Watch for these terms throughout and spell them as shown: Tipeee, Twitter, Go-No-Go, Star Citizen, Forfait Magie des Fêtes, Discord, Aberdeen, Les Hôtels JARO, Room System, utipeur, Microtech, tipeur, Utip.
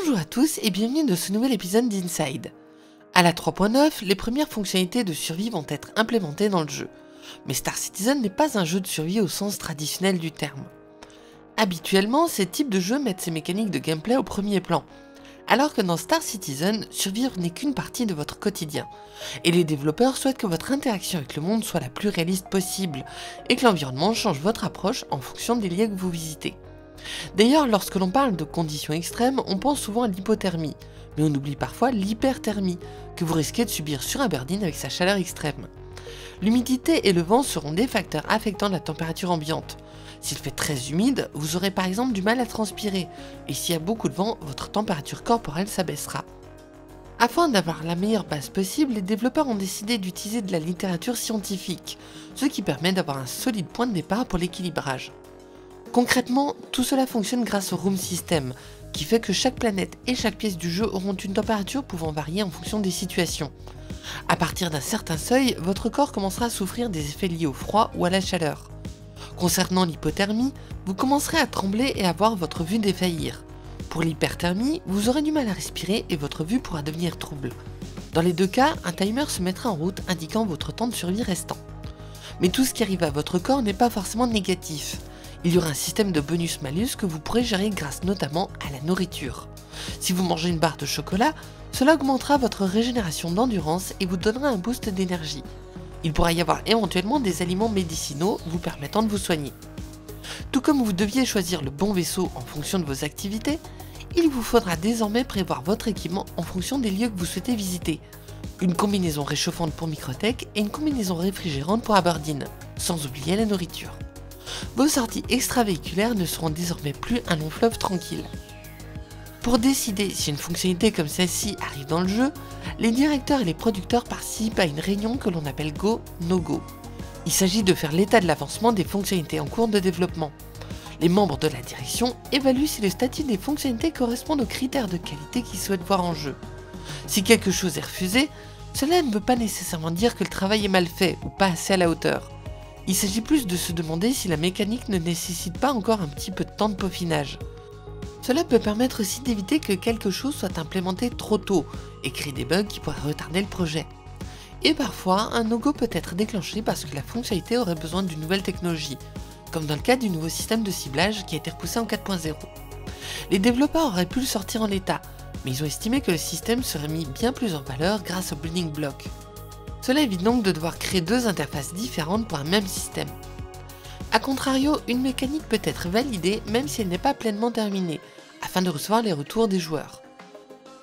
Bonjour à tous et bienvenue dans ce nouvel épisode d'Inside. À la 3.9, les premières fonctionnalités de survie vont être implémentées dans le jeu, mais Star Citizen n'est pas un jeu de survie au sens traditionnel du terme. Habituellement, ces types de jeux mettent ces mécaniques de gameplay au premier plan, alors que dans Star Citizen, survivre n'est qu'une partie de votre quotidien, et les développeurs souhaitent que votre interaction avec le monde soit la plus réaliste possible, et que l'environnement change votre approche en fonction des lieux que vous visitez. D'ailleurs, lorsque l'on parle de conditions extrêmes, on pense souvent à l'hypothermie, mais on oublie parfois l'hyperthermie, que vous risquez de subir sur Aberdeen avec sa chaleur extrême. L'humidité et le vent seront des facteurs affectant la température ambiante. S'il fait très humide, vous aurez par exemple du mal à transpirer, et s'il y a beaucoup de vent, votre température corporelle s'abaissera. Afin d'avoir la meilleure base possible, les développeurs ont décidé d'utiliser de la littérature scientifique, ce qui permet d'avoir un solide point de départ pour l'équilibrage. Concrètement, tout cela fonctionne grâce au Room System, qui fait que chaque planète et chaque pièce du jeu auront une température pouvant varier en fonction des situations. À partir d'un certain seuil, votre corps commencera à souffrir des effets liés au froid ou à la chaleur. Concernant l'hypothermie, vous commencerez à trembler et à voir votre vue défaillir. Pour l'hyperthermie, vous aurez du mal à respirer et votre vue pourra devenir trouble. Dans les deux cas, un timer se mettra en route indiquant votre temps de survie restant. Mais tout ce qui arrive à votre corps n'est pas forcément négatif. Il y aura un système de bonus-malus que vous pourrez gérer grâce notamment à la nourriture. Si vous mangez une barre de chocolat, cela augmentera votre régénération d'endurance et vous donnera un boost d'énergie. Il pourra y avoir éventuellement des aliments médicinaux vous permettant de vous soigner. Tout comme vous deviez choisir le bon vaisseau en fonction de vos activités, il vous faudra désormais prévoir votre équipement en fonction des lieux que vous souhaitez visiter. Une combinaison réchauffante pour Microtech et une combinaison réfrigérante pour Aberdeen, sans oublier la nourriture. Vos sorties extravéhiculaires ne seront désormais plus un long fleuve tranquille. Pour décider si une fonctionnalité comme celle-ci arrive dans le jeu, les directeurs et les producteurs participent à une réunion que l'on appelle Go-No-Go. Il s'agit de faire l'état de l'avancement des fonctionnalités en cours de développement. Les membres de la direction évaluent si le statut des fonctionnalités correspond aux critères de qualité qu'ils souhaitent voir en jeu. Si quelque chose est refusé, cela ne veut pas nécessairement dire que le travail est mal fait ou pas assez à la hauteur. Il s'agit plus de se demander si la mécanique ne nécessite pas encore un petit peu de temps de peaufinage. Cela peut permettre aussi d'éviter que quelque chose soit implémenté trop tôt et créer des bugs qui pourraient retarder le projet. Et parfois, un no-go peut être déclenché parce que la fonctionnalité aurait besoin d'une nouvelle technologie, comme dans le cas du nouveau système de ciblage qui a été repoussé en 4.0. Les développeurs auraient pu le sortir en l'état, mais ils ont estimé que le système serait mis bien plus en valeur grâce au building block. Cela évite donc de devoir créer deux interfaces différentes pour un même système. A contrario, une mécanique peut être validée même si elle n'est pas pleinement terminée, afin de recevoir les retours des joueurs.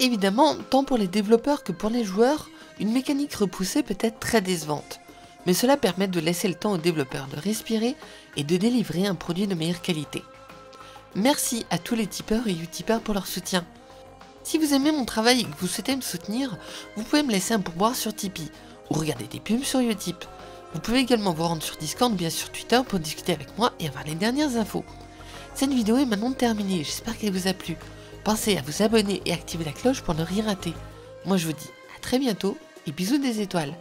Évidemment, tant pour les développeurs que pour les joueurs, une mécanique repoussée peut être très décevante, mais cela permet de laisser le temps aux développeurs de respirer et de délivrer un produit de meilleure qualité. Merci à tous les tipeurs et utipeurs pour leur soutien. Si vous aimez mon travail et que vous souhaitez me soutenir, vous pouvez me laisser un pourboire sur Tipeee, ou regarder des pubs sur Utip. Vous pouvez également vous rendre sur Discord ou bien sur Twitter pour discuter avec moi et avoir les dernières infos. Cette vidéo est maintenant terminée, j'espère qu'elle vous a plu. Pensez à vous abonner et activer la cloche pour ne rien rater. Moi je vous dis à très bientôt et bisous des étoiles.